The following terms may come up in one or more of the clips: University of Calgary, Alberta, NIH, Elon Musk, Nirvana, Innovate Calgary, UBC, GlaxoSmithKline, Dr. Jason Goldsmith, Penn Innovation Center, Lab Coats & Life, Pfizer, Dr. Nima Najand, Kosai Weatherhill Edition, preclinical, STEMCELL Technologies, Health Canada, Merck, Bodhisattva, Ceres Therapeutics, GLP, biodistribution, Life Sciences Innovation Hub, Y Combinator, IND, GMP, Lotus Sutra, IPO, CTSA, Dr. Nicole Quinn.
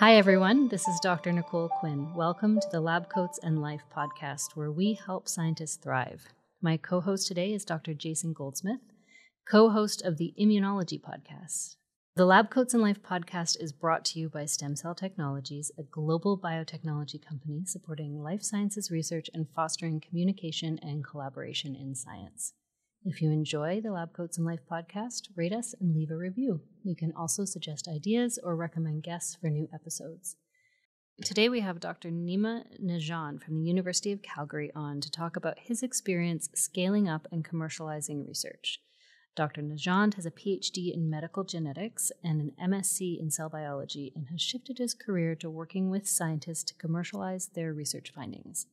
Hi, everyone. This is Dr. Nicole Quinn. Welcome to the Lab Coats and Life podcast, where we help scientists thrive. My co-host today is Dr. Jason Goldsmith, co-host of the Immunology podcast. The Lab Coats and Life podcast is brought to you by STEMCELL Technologies, a global biotechnology company supporting life sciences research and fostering communication and collaboration in science. If you enjoy the Lab Coats and Life podcast, rate us and leave a review. You can also suggest ideas or recommend guests for new episodes. Today we have Dr. Nima Najand from the University of Calgary on to talk about his experience scaling up and commercializing research. Dr. Najand has a PhD in medical genetics and an MSc in cell biology and has shifted his career to working with scientists to commercialize their research findings.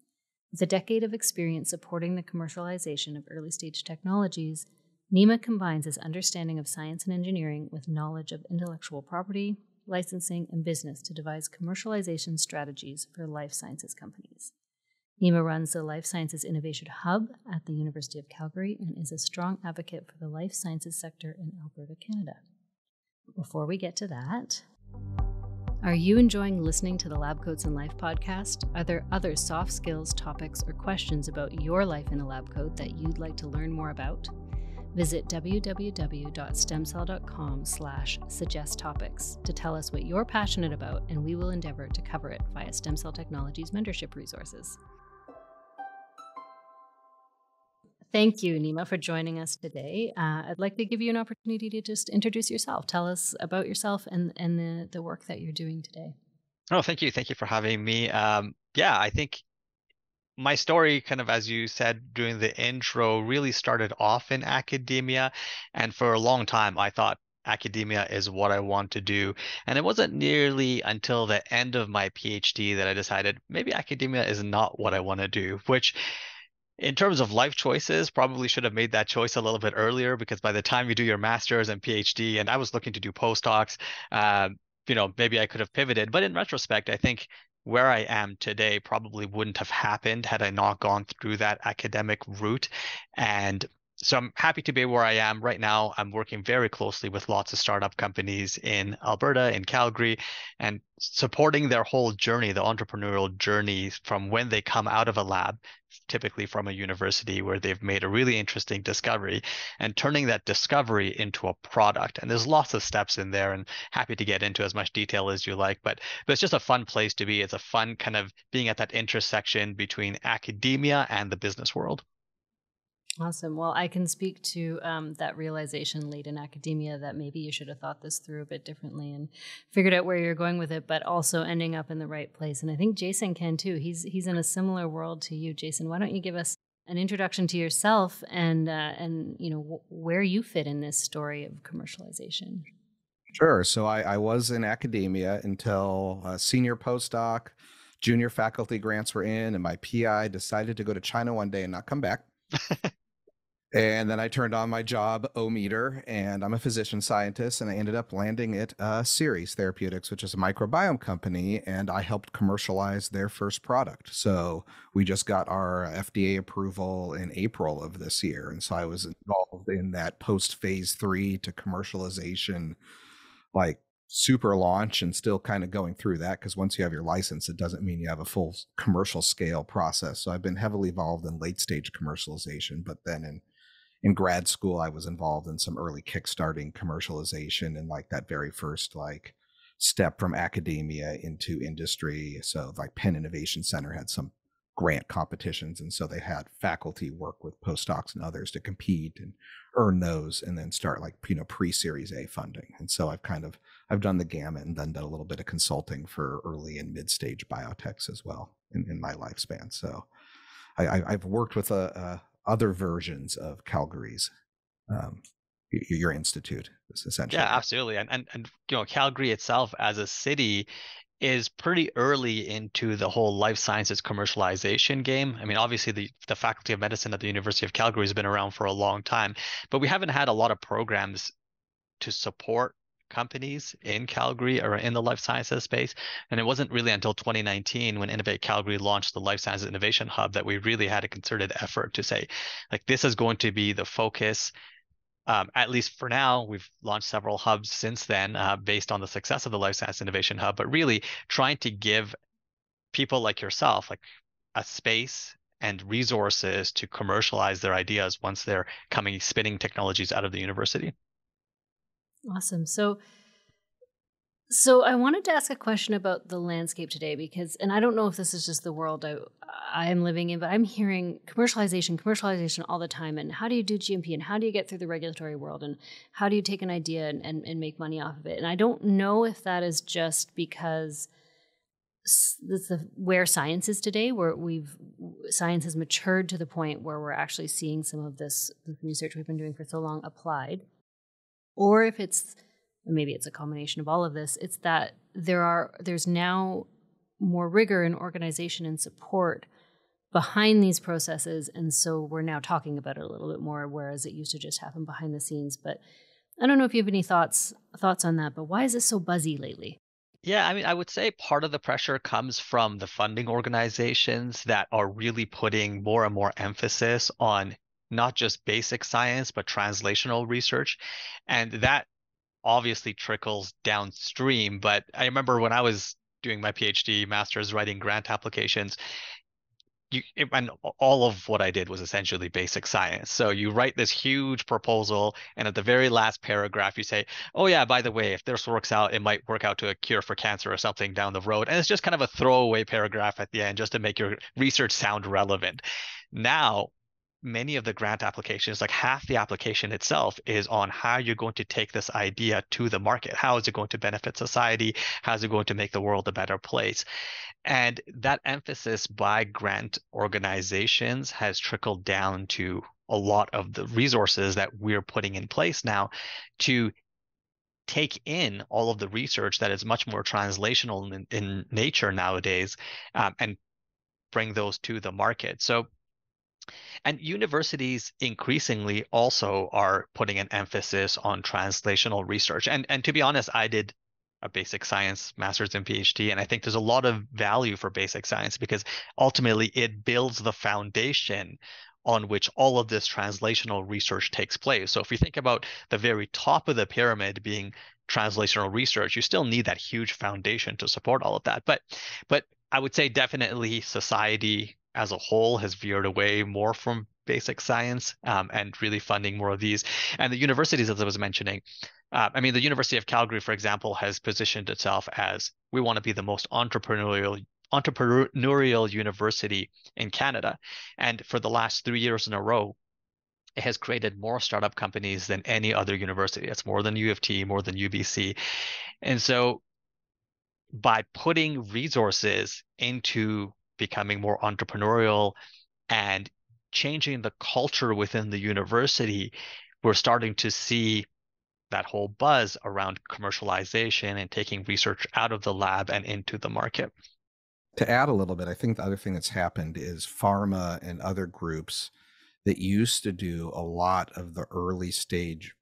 With a decade of experience supporting the commercialization of early-stage technologies, Nima combines his understanding of science and engineering with knowledge of intellectual property, licensing, and business to devise commercialization strategies for life sciences companies. Nima runs the Life Sciences Innovation Hub at the University of Calgary and is a strong advocate for the life sciences sector in Alberta, Canada. Before we get to that, are you enjoying listening to the Lab Coats and Life podcast? Are there other soft skills, topics, or questions about your life in a lab coat that you'd like to learn more about? Visit www.stemcell.com/suggest topics to tell us what you're passionate about, and we will endeavor to cover it via STEMCELL Technologies mentorship resources. Thank you, Nima, for joining us today. I'd like to give you an opportunity to just introduce yourself. Tell us about yourself and the work that you're doing today. Oh, thank you. Thank you for having me. Yeah, I think my story, kind of as you said during the intro, really started off in academia. And for a long time, I thought academia is what I want to do. And it wasn't nearly until the end of my PhD that I decided maybe academia is not what I want to do, which in terms of life choices, probably should have made that choice a little bit earlier, because by the time you do your master's and PhD, and I was looking to do postdocs, maybe I could have pivoted. But in retrospect, I think where I am today probably wouldn't have happened had I not gone through that academic route. And so I'm happy to be where I am right now. I'm working very closely with lots of startup companies in Alberta, in Calgary, and supporting their whole journey, the entrepreneurial journey from when they come out of a lab, typically from a university where they've made a really interesting discovery, and turning that discovery into a product. And there's lots of steps in there, and happy to get into as much detail as you like, but it's just a fun place to be. It's a fun kind of being at that intersection between academia and the business world. Awesome. Well, I can speak to that realization late in academia that maybe you should have thought this through a bit differently and figured out where you're going with it, but also ending up in the right place. And I think Jason can too. He's in a similar world to you, Jason. Why don't you give us an introduction to yourself and where you fit in this story of commercialization? Sure. So I was in academia until senior postdoc, junior faculty grants were in, and my PI decided to go to China one day and not come back. And then I turned on my job O-meter, and I'm a physician scientist, and I ended up landing at Ceres Therapeutics, which is a microbiome company, and I helped commercialize their first product. So we just got our FDA approval in April of this year, and so I was involved in that post-phase 3 to commercialization, like super launch, and still kind of going through that, because once you have your license, it doesn't mean you have a full commercial scale process. So I've been heavily involved in late stage commercialization, but then in grad school, I was involved in some early kickstarting commercialization and like that very first like step from academia into industry. So like Penn Innovation Center had some grant competitions, and so they had faculty work with postdocs and others to compete and earn those, and then start like pre-Series A funding. And so I've done the gamut, and then done a little bit of consulting for early and mid-stage biotechs as well in my lifespan. So I've worked with other versions of Calgary's your institute, essentially. Yeah, absolutely, and Calgary itself as a city is pretty early into the whole life sciences commercialization game. I mean, obviously the Faculty of Medicine at the University of Calgary has been around for a long time, but we haven't had a lot of programs to support companies in Calgary or in the life sciences space. And it wasn't really until 2019 when Innovate Calgary launched the Life Sciences Innovation Hub that we really had a concerted effort to say, like, this is going to be the focus At least for now, we've launched several hubs since then based on the success of the Life Sciences Innovation Hub, but really trying to give people like yourself like a space and resources to commercialize their ideas once they're coming, spinning technologies out of the university. Awesome. So I wanted to ask a question about the landscape today because, and I don't know if this is just the world I am living in, but I'm hearing commercialization all the time. And how do you do GMP and how do you get through the regulatory world? And how do you take an idea and make money off of it? And I don't know if that is just because that's where science is today, where science has matured to the point where we're actually seeing some of this research we've been doing for so long applied, or if it's, maybe it's a combination of all of this, it's that there's now more rigor and organization and support behind these processes. And so we're now talking about it a little bit more, whereas it used to just happen behind the scenes. But I don't know if you have any thoughts on that, but why is this so buzzy lately? Yeah, I mean, I would say part of the pressure comes from the funding organizations that are really putting more and more emphasis on not just basic science, but translational research. And that obviously trickles downstream. But I remember when I was doing my PhD, master's, writing grant applications, and all of what I did was essentially basic science. So you write this huge proposal, and at the very last paragraph, you say, oh yeah, by the way, if this works out, it might work out to a cure for cancer or something down the road. And it's just kind of a throwaway paragraph at the end just to make your research sound relevant. Now, many of the grant applications, like half the application itself is on how you're going to take this idea to the market. How is it going to benefit society? How is it going to make the world a better place? And that emphasis by grant organizations has trickled down to a lot of the resources that we're putting in place now to take in all of the research that is much more translational in nature nowadays, and bring those to the market. And universities increasingly also are putting an emphasis on translational research. And to be honest, I did a basic science master's and PhD, and I think there's a lot of value for basic science because ultimately it builds the foundation on which all of this translational research takes place. So if you think about the very top of the pyramid being translational research, you still need that huge foundation to support all of that. But I would say definitely society as a whole has veered away more from basic science and really funding more of these. And the universities, as I was mentioning, I mean, the University of Calgary, for example, has positioned itself as, we want to be the most entrepreneurial university in Canada. And for the last 3 years in a row, it has created more startup companies than any other university. That's more than U of T, more than UBC. And so by putting resources into becoming more entrepreneurial and changing the culture within the university, we're starting to see that whole buzz around commercialization and taking research out of the lab and into the market. To add a little bit, I think the other thing that's happened is pharma and other groups that used to do a lot of the early stage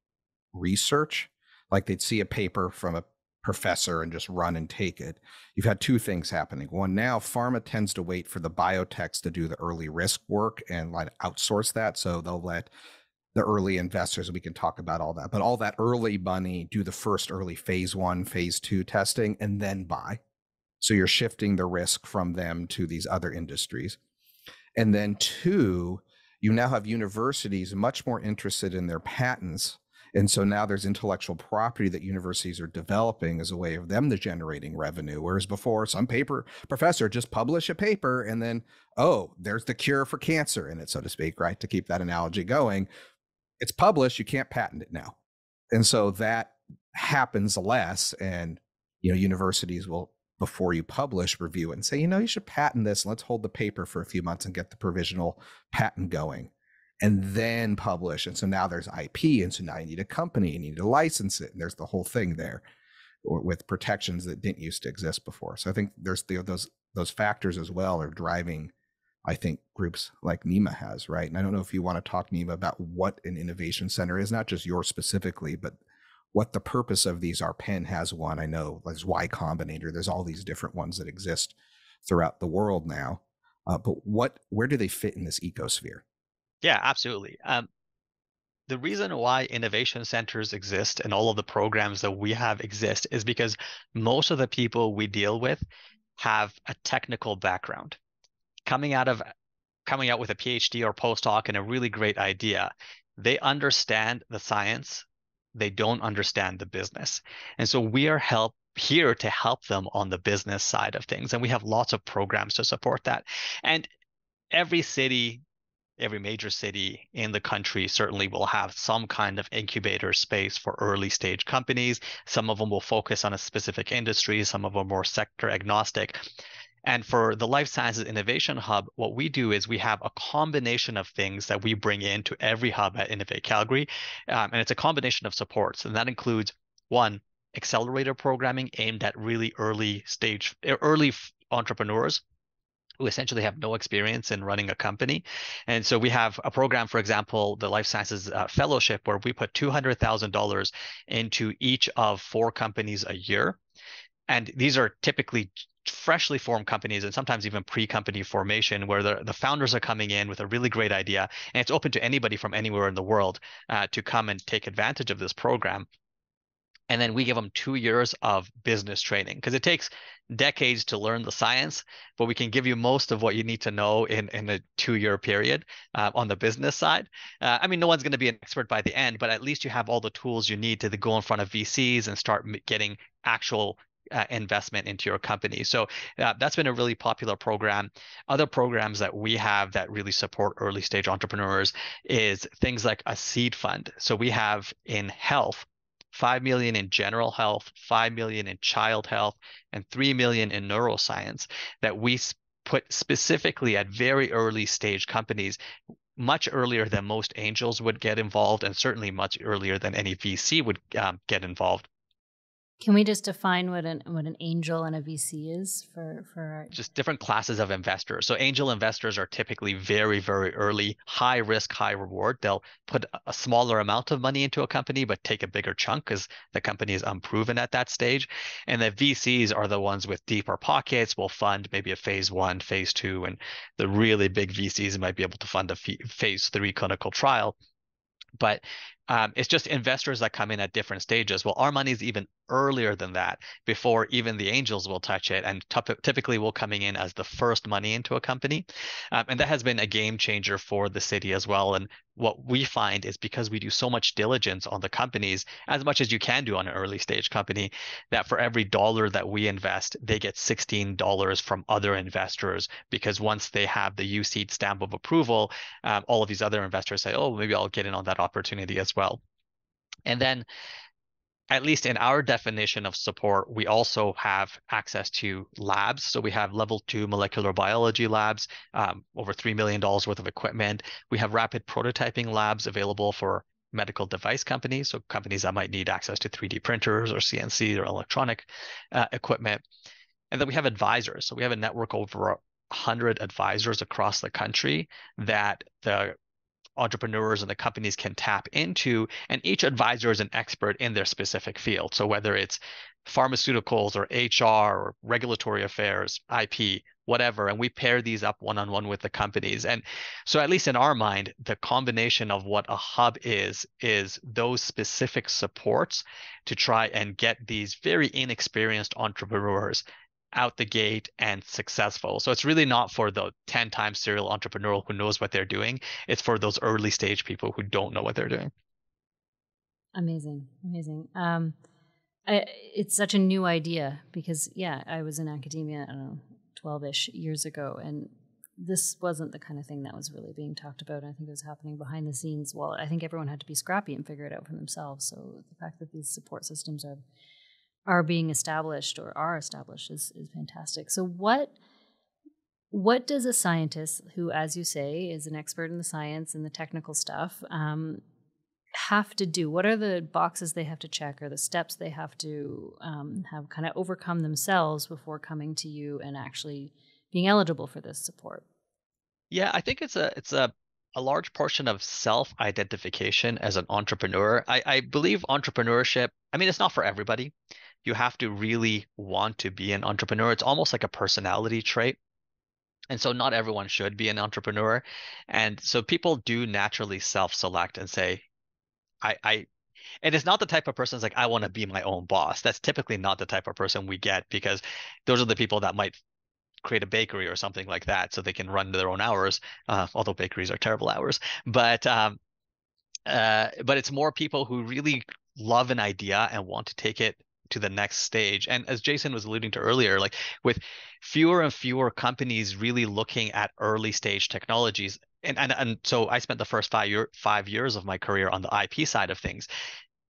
research, like they'd see a paper from a professor and just run and take it. You've had two things happening. One, now pharma tends to wait for the biotechs to do the early risk work and like outsource that. So they'll let the early investors, we can talk about all that, but all that early money do the first early phase 1, phase 2 testing and then buy. So you're shifting the risk from them to these other industries. And then two, you now have universities much more interested in their patents. And so now there's intellectual property that universities are developing as a way of them generating revenue. Whereas before, some professor just publish a paper and then, oh, there's the cure for cancer in it, so to speak, right? To keep that analogy going, it's published, you can't patent it now. And so that happens less. And, you know, universities will, before you publish, review it and say, you know, you should patent this. Let's hold the paper for a few months and get the provisional patent going, and then publish. And so now there's IP. And so now you need a company, you need to license it. And there's the whole thing there with protections that didn't used to exist before. So I think there's those factors as well are driving, I think, groups like Nima has, right? And I don't know if you want to talk, Nima, about what an innovation center is, not just yours specifically, but what the purpose of these are. Penn has one, I know, there's Y Combinator, there's all these different ones that exist throughout the world now. But where do they fit in this ecosphere? Yeah, absolutely. The reason why innovation centers exist and all of the programs that we have exist is because most of the people we deal with have a technical background. Coming out with a PhD or postdoc and a really great idea, they understand the science, they don't understand the business. And so we are here to help them on the business side of things. And we have lots of programs to support that. And every city, every major city in the country certainly will have some kind of incubator space for early stage companies. Some of them will focus on a specific industry, some of them are more sector agnostic. And for the Life Sciences Innovation Hub, what we do is we have a combination of things that we bring into every hub at Innovate Calgary. And it's a combination of supports. And that includes, one, accelerator programming aimed at really early entrepreneurs who essentially have no experience in running a company. And so we have a program, for example, the Life Sciences Fellowship, where we put $200,000 into each of 4 companies a year. And these are typically freshly formed companies and sometimes even pre-company formation, where the founders are coming in with a really great idea. And it's open to anybody from anywhere in the world to come and take advantage of this program. And then we give them 2 years of business training, because it takes decades to learn the science, but we can give you most of what you need to know in a 2-year period on the business side. I mean, no one's going to be an expert by the end, but at least you have all the tools you need to go in front of VCs and start getting actual investment into your company. So that's been a really popular program. Other programs that we have that really support early stage entrepreneurs is things like a seed fund. So we have in health, $5 million in general health, $5 million in child health, and $3 million in neuroscience that we put specifically at very early stage companies, much earlier than most angels would get involved, and certainly much earlier than any VC would get involved. Can we just define what an angel and a VC is for just different classes of investors? So angel investors are typically very, very early, high risk, high reward. They'll put a smaller amount of money into a company, but take a bigger chunk because the company is unproven at that stage. And the VCs are the ones with deeper pockets, will fund maybe a phase 1, phase 2, and the really big VCs might be able to fund a phase 3 clinical trial. But it's just investors that come in at different stages. Well, our money is even earlier than that, before even the angels will touch it, and typically will coming in as the first money into a company. And that has been a game changer for the city as well. And what we find is, because we do so much diligence on the companies, as much as you can do on an early stage company, that for every dollar that we invest, they get $16 from other investors, because once they have the UC stamp of approval, all of these other investors say, oh, maybe I'll get in on that opportunity as well. And then, at least in our definition of support, we also have access to labs. So we have level 2 molecular biology labs, over $3 million worth of equipment. We have rapid prototyping labs available for medical device companies, so companies that might need access to 3D printers or CNC or electronic equipment. And then we have advisors. So we have a network over 100 advisors across the country that the entrepreneurs and the companies can tap into, and each advisor is an expert in their specific field. So whether it's pharmaceuticals or HR or regulatory affairs, IP, whatever, and we pair these up one-on-one with the companies. And so, at least in our mind, the combination of what a hub is those specific supports to try and get these very inexperienced entrepreneurs out the gate and successful. So it's really not for the 10-time serial entrepreneur who knows what they're doing. It's for those early stage people who don't know what they're doing. Amazing. Amazing. It's such a new idea, because I was in academia, I don't know, 12-ish years ago, and this wasn't the kind of thing that was really being talked about. I think it was happening behind the scenes. Well, I think everyone had to be scrappy and figure it out for themselves. So the fact that these support systems are being established or are established is fantastic. So what does a scientist who, as you say, is an expert in the science and the technical stuff have to do? What are the boxes they have to check, or the steps they have to have kind of overcome themselves before coming to you and actually being eligible for this support? Yeah, I think it's a large portion of self-identification as an entrepreneur. I believe entrepreneurship, I mean, it's not for everybody. You have to really want to be an entrepreneur. It's almost like a personality trait. And so not everyone should be an entrepreneur. And so people do naturally self-select and say, And it's not the type of person that's like, I want to be my own boss. That's typically not the type of person we get, because those are the people that might create a bakery or something like that so they can run their own hours, although bakeries are terrible hours. But it's more people who really love an idea and want to take it to the next stage. And as Jason was alluding to earlier, like with fewer and fewer companies really looking at early stage technologies. And so I spent the first five years of my career on the IP side of things,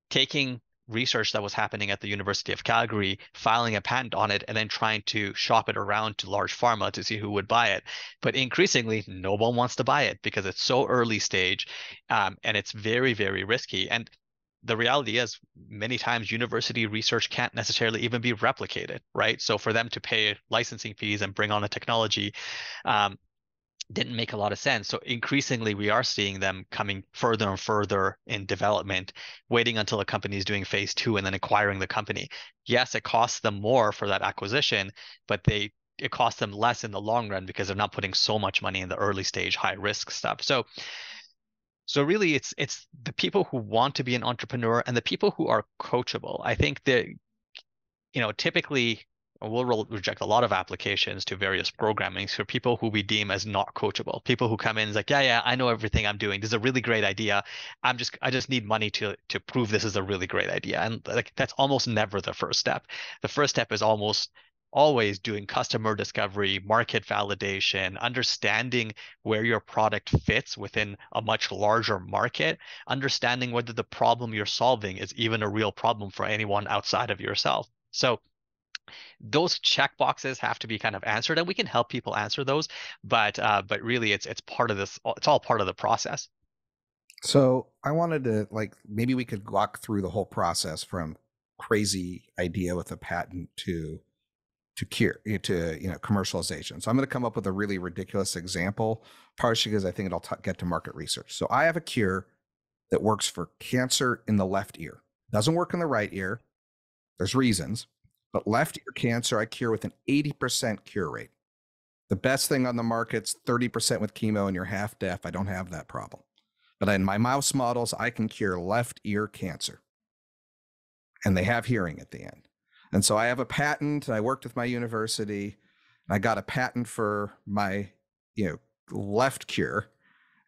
taking research that was happening at the University of Calgary, filing a patent on it, and then trying to shop it around to large pharma to see who would buy it. But increasingly, no one wants to buy it because it's so early stage, and it's very, very risky. And the reality is many times university research can't necessarily even be replicated, right? So for them to pay licensing fees and bring on a technology didn't make a lot of sense. So increasingly, we are seeing them coming further and further in development, waiting until a company is doing phase 2 and then acquiring the company. Yes, it costs them more for that acquisition, but it costs them less in the long run because they're not putting so much money in the early stage, high risk stuff. So really, it's the people who want to be an entrepreneur and the people who are coachable. I think that, typically we'll reject a lot of applications to various programmings for people who we deem as not coachable. People who come in and like, yeah, I know everything I'm doing. This is a really great idea. I just need money to prove this is a really great idea. And like that's almost never the first step. The first step is almost always doing customer discovery, market validation, understanding where your product fits within a much larger market, understanding whether the problem you're solving is even a real problem for anyone outside of yourself. So those checkboxes have to be kind of answered, and we can help people answer those, but really it's part of this. It's all part of the process. So I wanted to maybe we could walk through the whole process from crazy idea with a patent to commercialization. So I'm going to come up with a really ridiculous example, partially because I think it'll get to market research. So I have a cure that works for cancer in the left ear. Doesn't work in the right ear. There's reasons, but left ear cancer I cure with an 80% cure rate. The best thing on the market's 30% with chemo, and you're half deaf. I don't have that problem. But in my mouse models, I can cure left ear cancer. And they have hearing at the end. And so I have a patent, and I worked with my university, and I got a patent for my, left cure.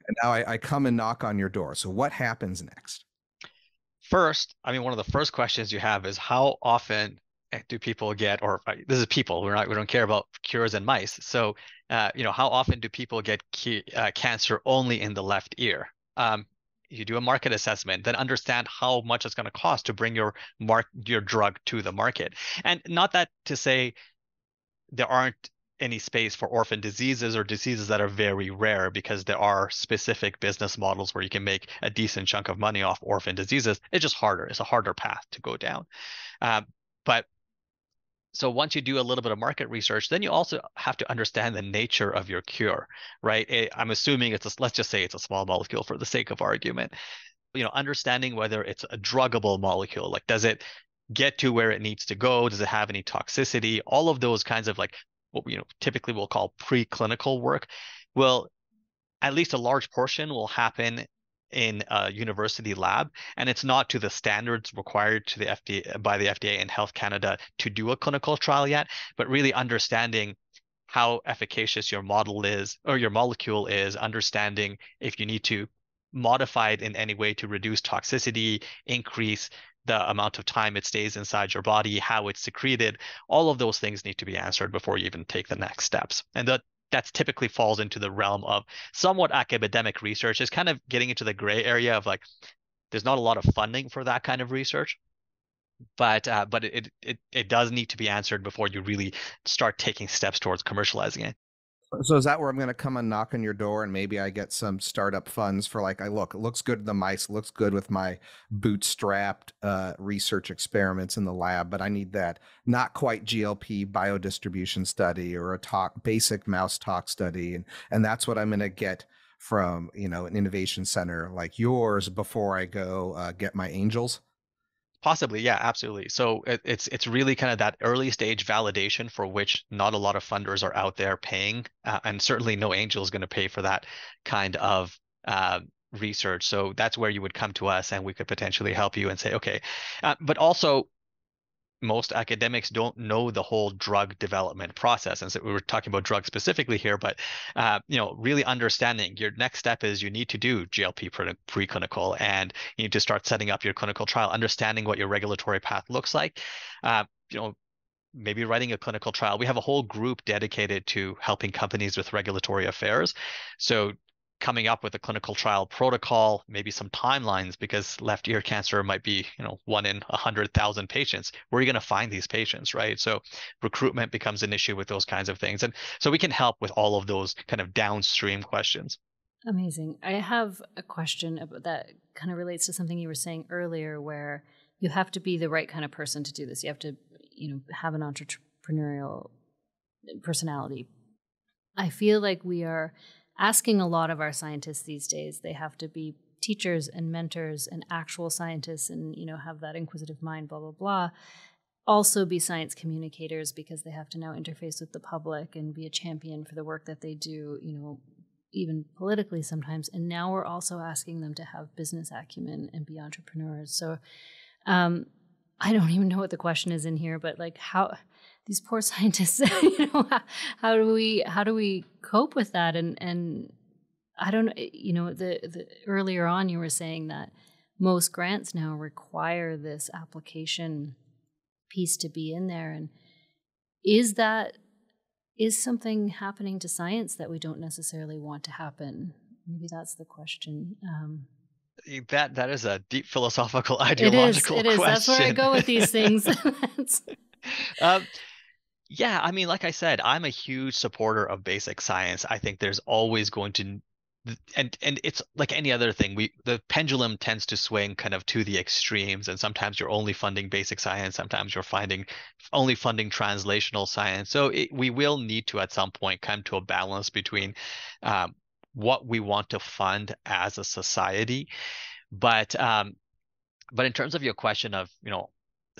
And now I come and knock on your door. So what happens next? First, one of the first questions you have is how often do people get, or this is people, we don't care about cures in mice. So, how often do people get cancer only in the left ear? You do a market assessment, then understand how much it's going to cost to bring your drug to the market. And not that to say there aren't any space for orphan diseases or diseases that are very rare, because there are specific business models where you can make a decent chunk of money off orphan diseases. It's just harder. It's a harder path to go down. So once you do a little bit of market research, then you also have to understand the nature of your cure, right? I'm assuming let's just say it's a small molecule for the sake of argument. Understanding whether it's a druggable molecule, like does it get to where it needs to go? Does it have any toxicity? All of those kinds of what typically we'll call preclinical work. Well, at least a large portion will happen in a university lab, and it's not to the standards required to the FDA by the FDA and Health Canada to do a clinical trial yet, but really understanding how efficacious your model is or your molecule is, understanding if you need to modify it in any way to reduce toxicity, increase the amount of time it stays inside your body, how it's secreted. All of those things need to be answered before you even take the next steps. And that typically falls into the realm of somewhat academic research. It's kind of getting into the gray area of there's not a lot of funding for that kind of research, but it does need to be answered before you really start taking steps towards commercializing it. So is that where I'm going to come and knock on your door, and maybe I get some startup funds for it looks good to the mice, looks good with my bootstrapped research experiments in the lab, but I need that not quite GLP biodistribution study or a basic mouse tox study, and that's what I'm going to get from an innovation center like yours before I go get my angels. Possibly, yeah, absolutely. So it's really kind of that early stage validation for which not a lot of funders are out there paying, and certainly no angel is going to pay for that kind of research. So that's where you would come to us and we could potentially help you and say, okay, but also most academics don't know the whole drug development process. And so we were talking about drugs specifically here, but really understanding your next step is you need to do GLP preclinical and you need to start setting up your clinical trial, understanding what your regulatory path looks like, maybe writing a clinical trial. We have a whole group dedicated to helping companies with regulatory affairs. So coming up with a clinical trial protocol, maybe some timelines, because left ear cancer might be, 1 in 100,000 patients. Where are you going to find these patients, right? So recruitment becomes an issue with those kinds of things. And so we can help with all of those kind of downstream questions. Amazing. I have a question about that kind of relates to something you were saying earlier, where you have to be the right kind of person to do this. You have to, have an entrepreneurial personality. I feel like we are asking a lot of our scientists these days. They have to be teachers and mentors and actual scientists and, have that inquisitive mind, blah, blah, blah. Also be science communicators because they have to now interface with the public and be a champion for the work that they do, even politically sometimes. And now we're also asking them to have business acumen and be entrepreneurs. So I don't even know what the question is in here, but like how... these poor scientists, how do we cope with that? And I don't, the earlier on you were saying that most grants now require this application piece to be in there. And is something happening to science that we don't necessarily want to happen? Maybe that's the question. That is a deep philosophical, ideological question. It is. That's where I go with these things. Yeah, I mean, like I said, I'm a huge supporter of basic science. I think there's always going to, and it's like any other thing, the pendulum tends to swing kind of to the extremes, and sometimes you're only funding basic science, sometimes you're only funding translational science. So we will need to, at some point, come to a balance between what we want to fund as a society. But in terms of your question of,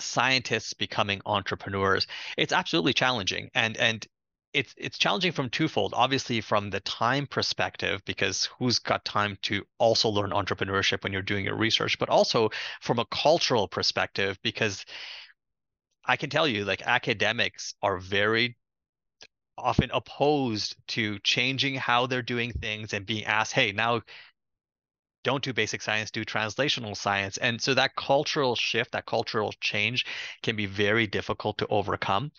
scientists becoming entrepreneurs, it's absolutely challenging, and it's challenging from twofold. Obviously, from the time perspective, because who's got time to also learn entrepreneurship when you're doing your research, but also from a cultural perspective, because I can tell you, like, academics are very often opposed to changing how they're doing things and being asked, hey, now don't do basic science, do translational science. And so that cultural shift, that cultural change can be very difficult to overcome.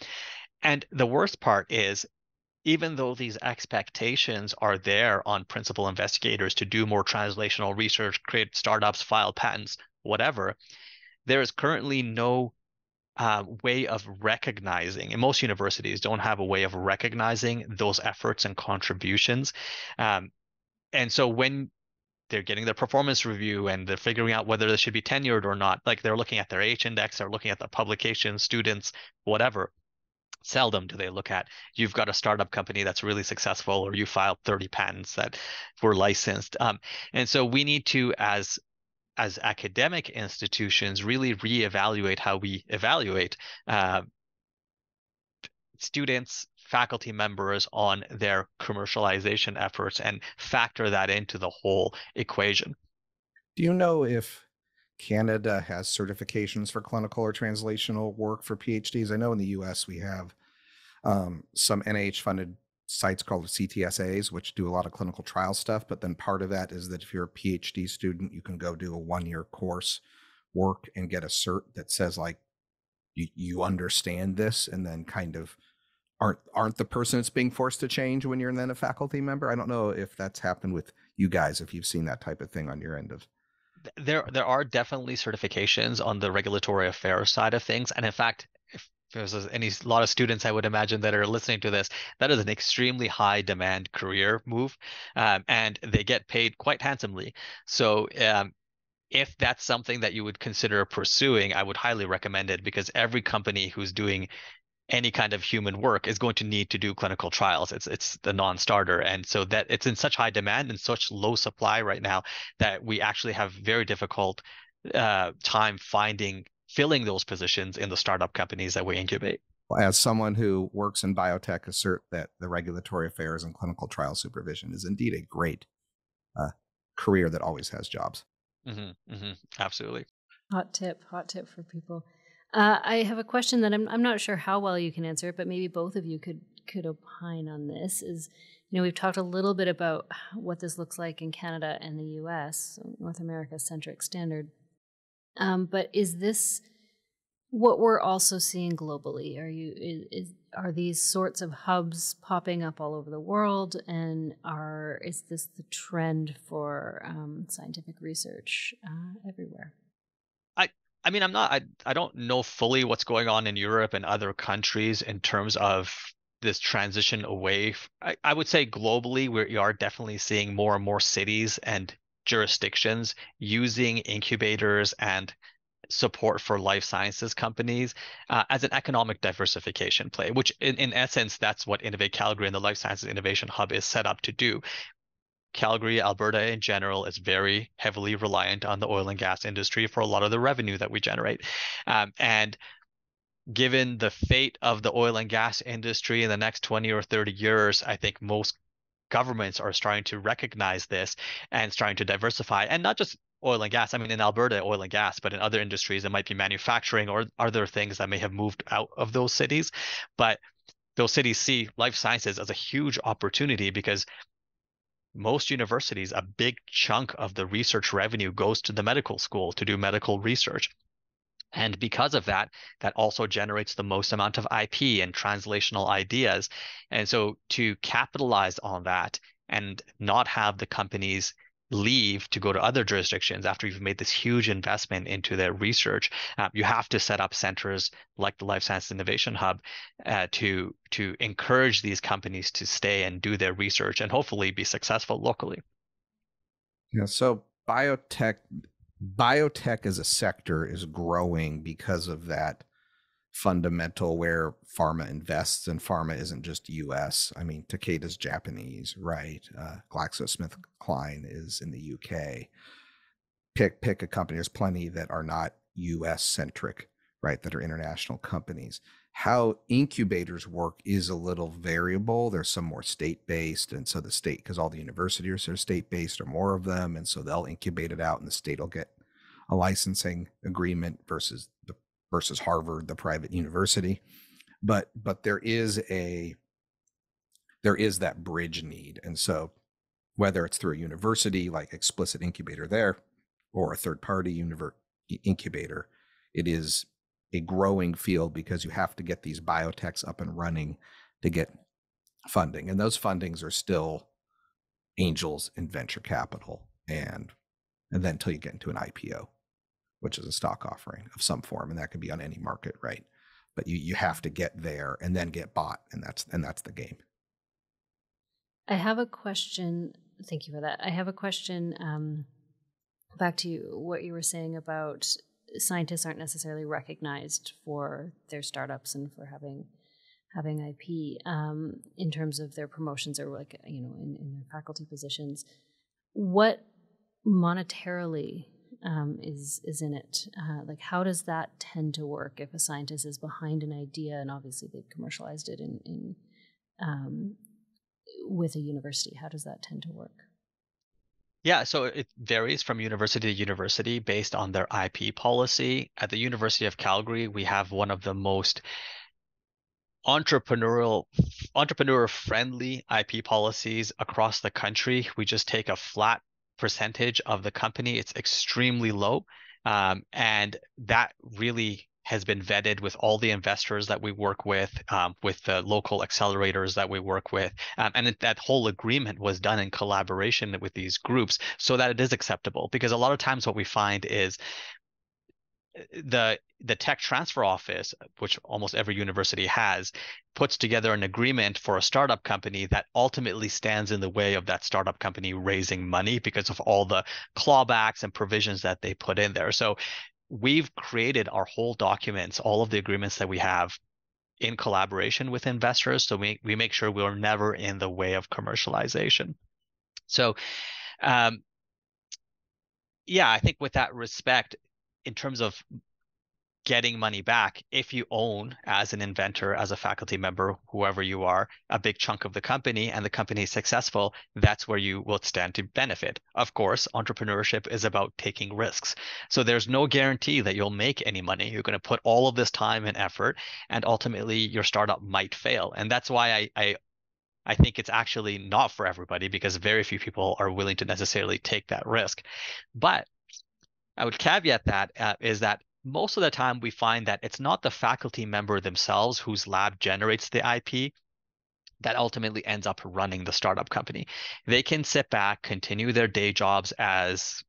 And the worst part is, even though these expectations are there on principal investigators to do more translational research, create startups, file patents, whatever, there is currently no way of recognizing, and most universities don't have a way of recognizing those efforts and contributions. And so when they're getting their performance review and they're figuring out whether they should be tenured or not, like, they're looking at their H index, they're looking at the publication, students, whatever. Seldom do they look at, you've got a startup company that's really successful, or you filed 30 patents that were licensed. And so we need to, as academic institutions, really reevaluate how we evaluate students, faculty members on their commercialization efforts, and factor that into the whole equation. Do you know if Canada has certifications for clinical or translational work for PhDs? I know in the US we have some NIH funded sites called CTSAs, which do a lot of clinical trial stuff, but then part of that is that if you're a PhD student, you can go do a one-year course work and get a cert that says, like, you understand this, and then kind of aren't the person that's being forced to change when you're then a faculty member. I don't know if that's happened with you guys, if you've seen that type of thing on your end of. There are definitely certifications on the regulatory affairs side of things. And in fact, if there's a lot of students, I would imagine, that are listening to this, that is an extremely high demand career move, and they get paid quite handsomely. So if that's something that you would consider pursuing, I would highly recommend it, because every company who's doing any kind of human work is going to need to do clinical trials. It's the non-starter. And so that it's in such high demand and such low supply right now that we actually have very difficult time filling those positions in the startup companies that we incubate. As someone who works in biotech, assert that the regulatory affairs and clinical trial supervision is indeed a great career that always has jobs. Mm-hmm, mm-hmm, absolutely. Hot tip for people. I have a question that I'm not sure how well you can answer it, but maybe both of you could opine on this. Is, you know, we've talked a little bit about what this looks like in Canada and the U.S., North America-centric standard. But is this what we're also seeing globally? Are these sorts of hubs popping up all over the world, and is this the trend for scientific research everywhere? I mean, I don't know fully what's going on in Europe and other countries in terms of this transition away. I would say globally, we are definitely seeing more and more cities and jurisdictions using incubators and support for life sciences companies as an economic diversification play, which in essence, that's what Innovate Calgary and the Life Sciences Innovation Hub is set up to do. Calgary, Alberta in general, is very heavily reliant on the oil and gas industry for a lot of the revenue that we generate. And given the fate of the oil and gas industry in the next 20 or 30 years, I think most governments are starting to recognize this and starting to diversify, and not just oil and gas. I mean, in Alberta, oil and gas, but in other industries, it might be manufacturing or other things that may have moved out of those cities. But those cities see life sciences as a huge opportunity because most universities, a big chunk of the research revenue goes to the medical school to do medical research. And because of that, that also generates the most amount of IP and translational ideas. And so to capitalize on that and not have the companies leave to go to other jurisdictions after you've made this huge investment into their research, you have to set up centers like the Life Sciences Innovation Hub to encourage these companies to stay and do their research and hopefully be successful locally. Yeah, so biotech as a sector is growing because of that fundamental where pharma invests, and pharma isn't just US. I mean, Takeda's Japanese, right? GlaxoSmithKline is in the UK. Pick a company. There's plenty that are not US centric, right? That are international companies. How incubators work is a little variable. There's some more state-based, and so the state, because all the universities are state-based or more of them, and so they'll incubate it out and the state will get a licensing agreement versus Harvard, the private university. But there is that bridge need. And so whether it's through a university, like explicit incubator there, or a third-party incubator, it is a growing field because you have to get these biotechs up and running to get funding. And those fundings are still angels and venture capital, and then until you get into an IPO, which is a stock offering of some form, and that could be on any market, right? But you have to get there and then get bought, and that's the game. I have a question. Thank you for that. I have a question back to you, what you were saying about scientists aren't necessarily recognized for their startups and for having IP in terms of their promotions or like, you know, in their faculty positions. What monetarily is in it? Like, how does that tend to work if a scientist is behind an idea, and obviously they've commercialized it in with a university? How does that tend to work? Yeah, so it varies from university to university based on their IP policy. At the University of Calgary, we have one of the most entrepreneur-friendly IP policies across the country. We just take a flat percentage of the company. It's extremely low, and that really has been vetted with all the investors that we work with the local accelerators that we work with, and that whole agreement was done in collaboration with these groups so that it is acceptable. Because a lot of times what we find is the tech transfer office, which almost every university has, puts together an agreement for a startup company that ultimately stands in the way of that startup company raising money because of all the clawbacks and provisions that they put in there. So we've created our whole documents, all of the agreements that we have, in collaboration with investors. So we make sure we're never in the way of commercialization. So yeah, I think with that respect, in terms of getting money back if you own, as an inventor, as a faculty member, whoever you are, a big chunk of the company, and the company is successful, that's where you will stand to benefit. Of course, entrepreneurship is about taking risks. So there's no guarantee that you'll make any money. You're going to put all of this time and effort, and ultimately your startup might fail. And that's why I think it's actually not for everybody, because very few people are willing to necessarily take that risk. But I would caveat that is that most of the time we find that it's not the faculty member themselves whose lab generates the IP that ultimately ends up running the startup company. They can sit back, continue their day jobs as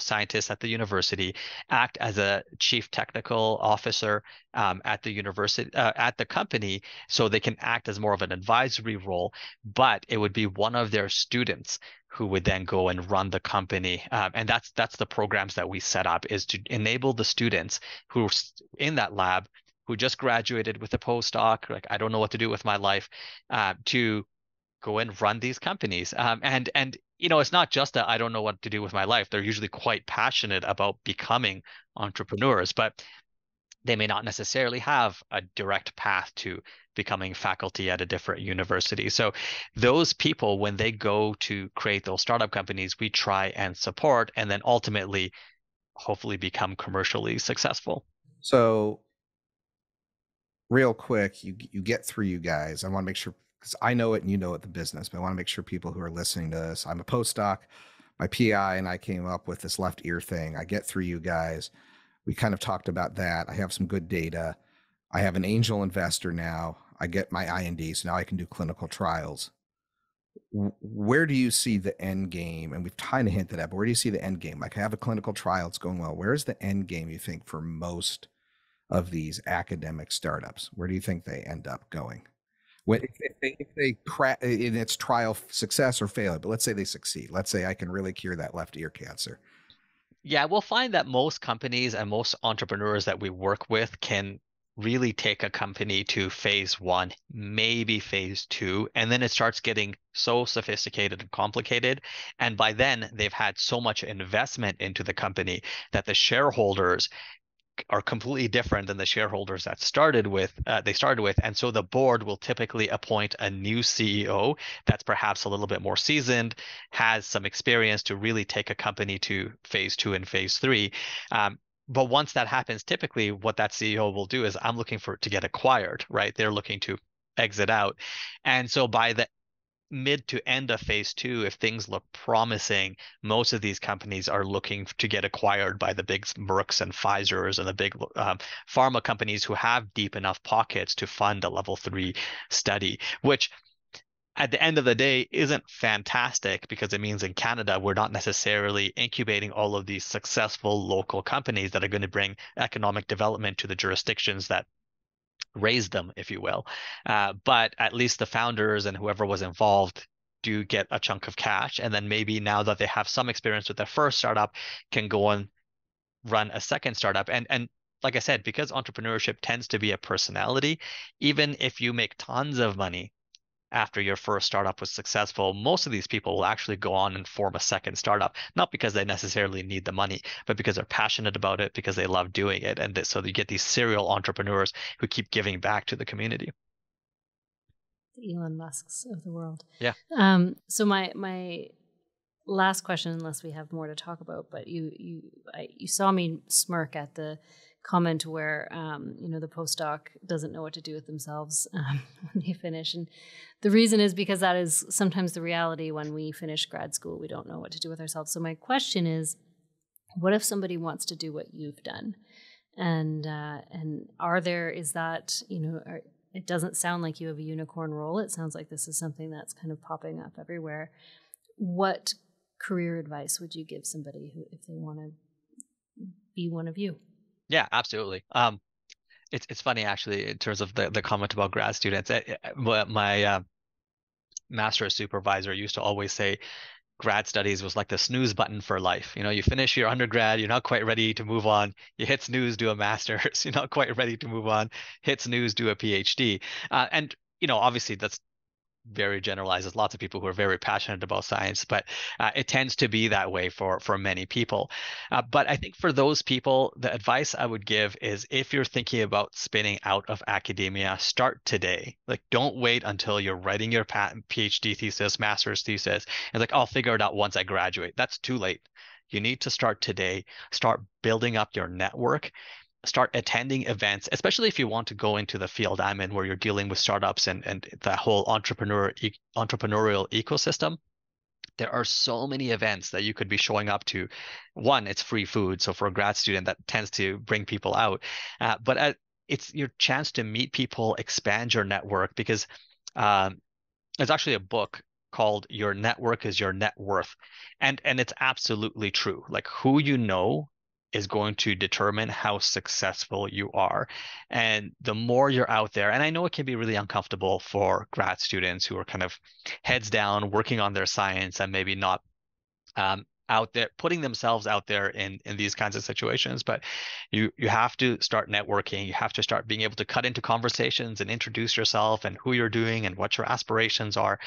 scientists at the university, act as a chief technical officer at the university, at the company, so they can act as more of an advisory role. But it would be one of their students who would then go and run the company, and that's the programs that we set up, is to enable the students who are in that lab, who just graduated with a postdoc, like, I don't know what to do with my life, to go and run these companies. And you know, it's not just that I don't know what to do with my life. They're usually quite passionate about becoming entrepreneurs, but they may not necessarily have a direct path to becoming faculty at a different university. So those people, when they go to create those startup companies, we try and support, and then ultimately, hopefully, become commercially successful. So real quick, you get through, you guys. I want to make sure, because I know it and you know it, the business, but I want to make sure people who are listening to this, I'm a postdoc, my PI and I came up with this left ear thing. I get through, you guys. We kind of talked about that. I have some good data. I have an angel investor now. I get my IND, so now I can do clinical trials. Where do you see the end game? And we've kind of hinted at, but where do you see the end game? Like, I have a clinical trial, it's going well. Where is the end game, you think, for most of these academic startups? Where do you think they end up going? When, if they crack in its trial success or failure, but let's say they succeed. Let's say I can really cure that left ear cancer. Yeah, we'll find that most companies and most entrepreneurs that we work with can really take a company to phase 1, maybe phase 2, and then it starts getting so sophisticated and complicated. And by then they've had so much investment into the company that the shareholders are completely different than the shareholders that they started with. And so the board will typically appoint a new CEO that's perhaps a little bit more seasoned, has some experience to really take a company to phase 2 and phase 3. But once that happens, typically what that CEO will do is, I'm looking for it to get acquired, right? They're looking to exit out. And so by the mid to end of phase 2, if things look promising, most of these companies are looking to get acquired by the big Mercks and Pfizers and the big pharma companies who have deep enough pockets to fund a level 3 study, which at the end of the day isn't fantastic, because it means in Canada, we're not necessarily incubating all of these successful local companies that are going to bring economic development to the jurisdictions that raise them, if you will. But at least the founders and whoever was involved do get a chunk of cash. And then maybe now that they have some experience with their first startup, can go and run a second startup. And like I said, because entrepreneurship tends to be a personality, even if you make tons of money after your first startup was successful, most of these people will actually go on and form a second startup, not because they necessarily need the money, but because they're passionate about it, because they love doing it. And so you get these serial entrepreneurs who keep giving back to the community. The Elon Musks of the world. Yeah. So my last question, unless we have more to talk about, but you saw me smirk at the comment where, the postdoc doesn't know what to do with themselves when they finish. And the reason is because that is sometimes the reality when we finish grad school, we don't know what to do with ourselves. So my question is, what if somebody wants to do what you've done? And it doesn't sound like you have a unicorn role. It sounds like this is something that's kind of popping up everywhere. What career advice would you give somebody who, if they want to be one of you? Yeah, absolutely. It's funny, actually, in terms of the comment about grad students. My master's supervisor used to always say grad studies was like the snooze button for life. You know, you finish your undergrad, you're not quite ready to move on. You hit snooze, do a master's. You're not quite ready to move on. Hit snooze, do a PhD. And, obviously that's very generalized. There's lots of people who are very passionate about science, but it tends to be that way for many people. But I think for those people, the advice I would give is if you're thinking about spinning out of academia, start today. Like, don't wait until you're writing your PhD thesis, master's thesis, and like, I'll figure it out once I graduate. That's too late. You need to start today, start building up your network, start attending events, especially if you want to go into the field I'm in, where you're dealing with startups and the whole entrepreneurial ecosystem. There are so many events that you could be showing up to. One, it's free food. So for a grad student, that tends to bring people out. But it's your chance to meet people, expand your network, because there's actually a book called Your Network is Your Net Worth. And it's absolutely true. Like, who you know is going to determine how successful you are. And the more you're out there, and I know it can be really uncomfortable for grad students who are kind of heads down, working on their science and maybe not out there, putting themselves out there in these kinds of situations, but you have to start networking. You have to start being able to cut into conversations and introduce yourself and who you're doing and what your aspirations are.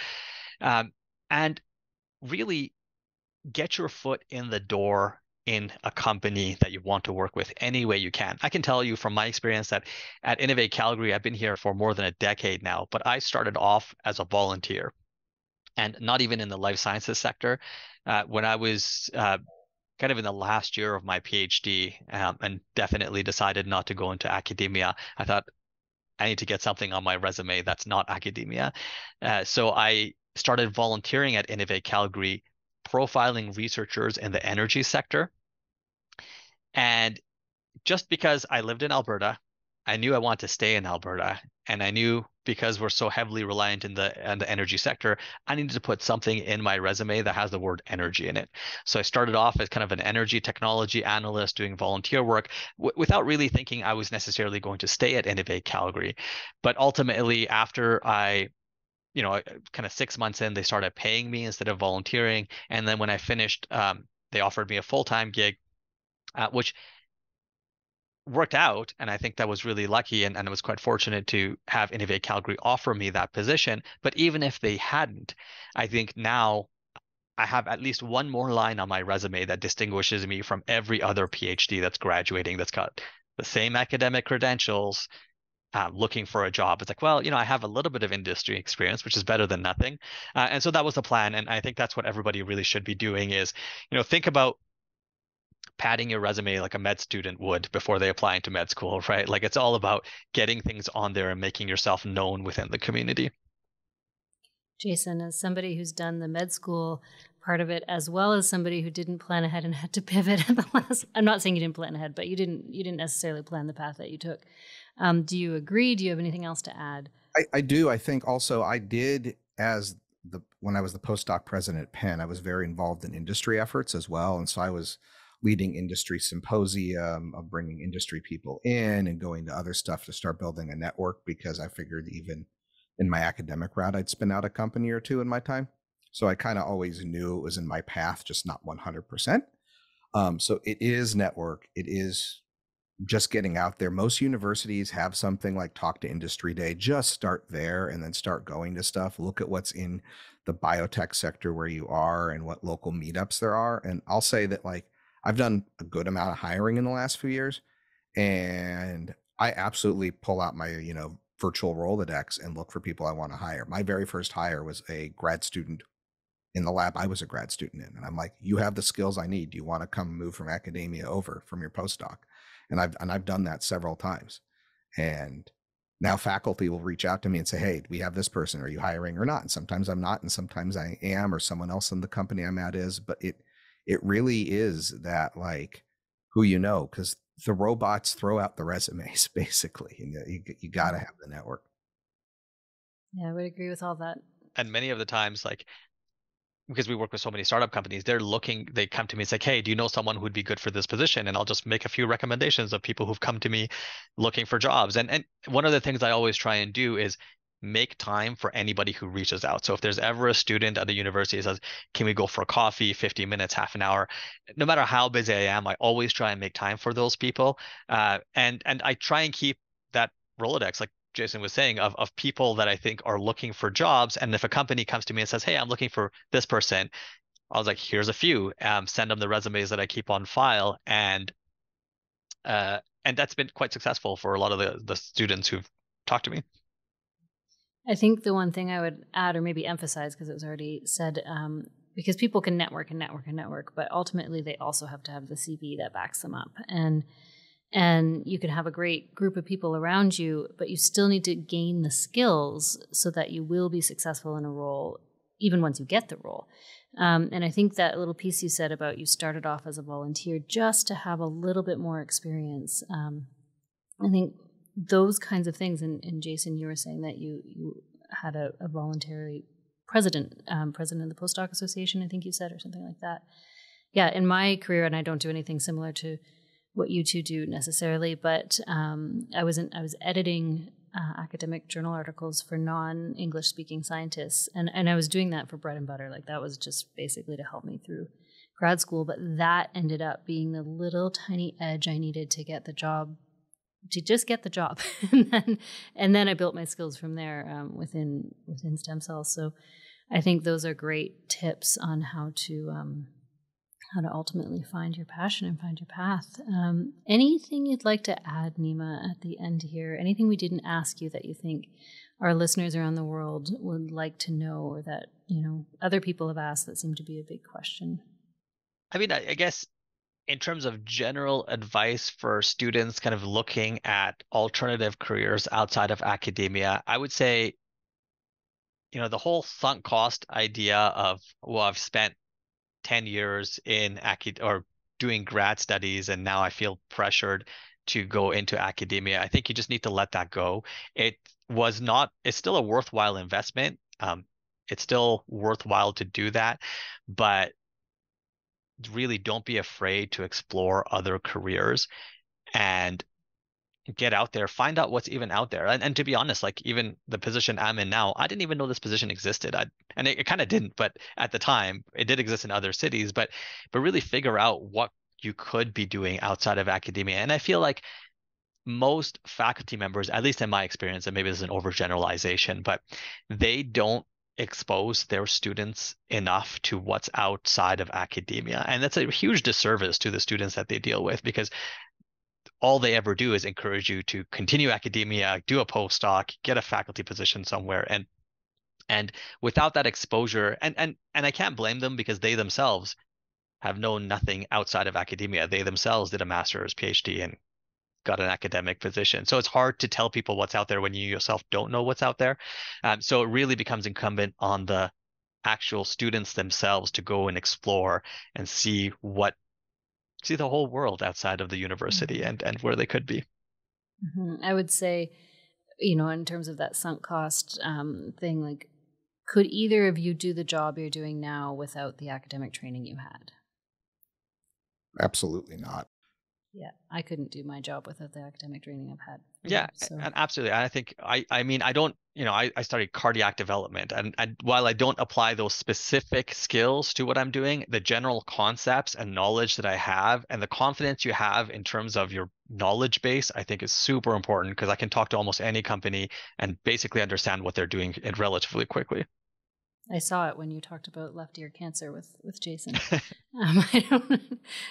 And really get your foot in the door in a company that you want to work with any way you can. I can tell you from my experience that at Innovate Calgary, I've been here for more than a decade now, but I started off as a volunteer and not even in the life sciences sector. When I was kind of in the last year of my PhD and definitely decided not to go into academia, I thought I need to get something on my resume that's not academia. So I started volunteering at Innovate Calgary, profiling researchers in the energy sector. And just because I lived in Alberta, I knew I wanted to stay in Alberta. And I knew because we're so heavily reliant in the energy sector, I needed to put something in my resume that has the word energy in it. So I started off as kind of an energy technology analyst doing volunteer work without really thinking I was necessarily going to stay at Innovate Calgary. But ultimately, after kind of 6 months in, they started paying me instead of volunteering. And then when I finished, they offered me a full-time gig, which worked out. And I think that was really lucky. And I was quite fortunate to have Innovate Calgary offer me that position. But even if they hadn't, I think now I have at least one more line on my resume that distinguishes me from every other PhD that's graduating that's got the same academic credentials, looking for a job. It's like, well, I have a little bit of industry experience, which is better than nothing. And so that was the plan. And I think that's what everybody really should be doing is, think about padding your resume like a med student would before they apply to med school, right? Like, it's all about getting things on there and making yourself known within the community. Jason, as somebody who's done the med school part of it, as well as somebody who didn't plan ahead and had to pivot at the last, I'm not saying you didn't plan ahead, but you didn't necessarily plan the path that you took. Do you agree? Do you have anything else to add? I do. I think also I did, when I was the postdoc president at Penn, I was very involved in industry efforts as well. And so I was leading industry symposium of bringing industry people in and going to other stuff to start building a network, because I figured even in my academic route, I'd spin out a company or two in my time. So I kind of always knew it was in my path, just not 100%. So it is network. It is just getting out there. Most universities have something like Talk to Industry Day. Just start there and then start going to stuff. Look at what's in the biotech sector where you are and what local meetups there are. And I'll say that, like, I've done a good amount of hiring in the last few years, and I absolutely pull out my, virtual Rolodex and look for people I want to hire. My very first hire was a grad student in the lab I was a grad student in. And I'm like, you have the skills I need. Do you want to come move from academia over from your postdoc? And I've done that several times. And now faculty will reach out to me and say, hey, we have this person. Are you hiring or not? And sometimes I'm not, and sometimes I am, or someone else in the company I'm at is. But it really is that, like, who you know, because the robots throw out the resumes, basically. You got to have the network. Yeah, I would agree with all that. And many of the times, like, because we work with so many startup companies, they come to me, it's like, hey, do you know someone who'd be good for this position? And I'll just make a few recommendations of people who've come to me looking for jobs. And one of the things I always try and do is make time for anybody who reaches out. So if there's ever a student at a university that says, can we go for coffee, 50 minutes, half an hour, no matter how busy I am, I always try and make time for those people. And I try and keep that Rolodex, like, Jason was saying, of people that I think are looking for jobs. And if a company comes to me and says, hey, I'm looking for this person, I was like, here's a few, send them the resumes that I keep on file. And that's been quite successful for a lot of the students who've talked to me. I think the one thing I would add, or maybe emphasize, because it was already said, because people can network and network and network, but ultimately they also have to have the CV that backs them up. And you can have a great group of people around you, but you still need to gain the skills so that you will be successful in a role, even once you get the role. And I think that little piece you said about you started off as a volunteer just to have a little bit more experience. I think those kinds of things, and Jason, you were saying that you had a voluntary president of the Postdoc Association, I think you said, or something like that. Yeah, in my career, and I don't do anything similar to what you two do necessarily, but I was editing academic journal articles for non-English speaking scientists, and I was doing that for bread and butter. Like, that was just basically to help me through grad school, but that ended up being the little tiny edge I needed to get the job, to just get the job. and then I built my skills from there within STEMCELL. So I think those are great tips on how to ultimately find your passion and find your path. Anything you'd like to add, Nima, at the end here? Anything we didn't ask you that you think our listeners around the world would like to know, or that, you know, other people have asked that seemed to be a big question? I mean, I guess in terms of general advice for students kind of looking at alternative careers outside of academia, I would say, you know, the whole sunk cost idea of, well, I've spent 10 years in doing grad studies, and now I feel pressured to go into academia. I think you just need to let that go. It's still a worthwhile investment. It's still worthwhile to do that, but really don't be afraid to explore other careers and get out there, find out what's even out there. And to be honest, like, even the position I'm in now, I didn't even know this position existed. And it kind of didn't, but at the time it did exist in other cities, but really figure out what you could be doing outside of academia. And I feel like most faculty members, at least in my experience, and maybe this is an overgeneralization, but they don't expose their students enough to what's outside of academia. And that's a huge disservice to the students that they deal with, because all they ever do is encourage you to continue academia, do a postdoc, get a faculty position somewhere. And without that exposure, and I can't blame them, because they themselves have known nothing outside of academia. They themselves did a master's, PhD, and got an academic position. So it's hard to tell people what's out there when you yourself don't know what's out there. So it really becomes incumbent on the actual students themselves to go and explore and see the whole world outside of the university and where they could be. Mm-hmm. I would say, you know, in terms of that sunk cost thing, like, could either of you do the job you're doing now without the academic training you had? Absolutely not. Yeah, I couldn't do my job without the academic training I've had. Yeah, so. Absolutely. I think, I studied cardiac development. And while I don't apply those specific skills to what I'm doing, the general concepts and knowledge that I have, and the confidence you have in terms of your knowledge base, I think is super important, because I can talk to almost any company and basically understand what they're doing relatively quickly. I saw it when you talked about left ear cancer with Jason.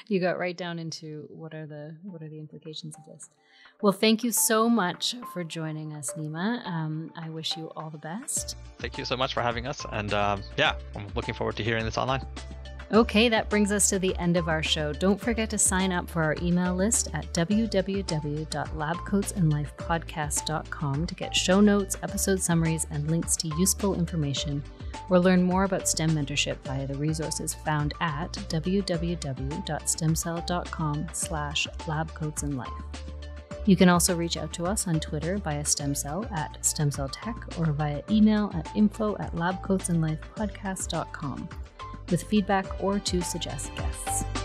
You got right down into what are the implications of this. Well, thank you so much for joining us, Nima. I wish you all the best. Thank you so much for having us. And I'm looking forward to hearing this online. Okay, that brings us to the end of our show. Don't forget to sign up for our email list at www.labcoatsandlifepodcast.com to get show notes, episode summaries, and links to useful information, or learn more about STEM mentorship via the resources found at www.stemcell.com/labcoatsandlife. You can also reach out to us on Twitter via STEMCELL at STEMCELLTech, or via email at info@labcoatsandlifepodcast.com. with feedback or to suggest guests.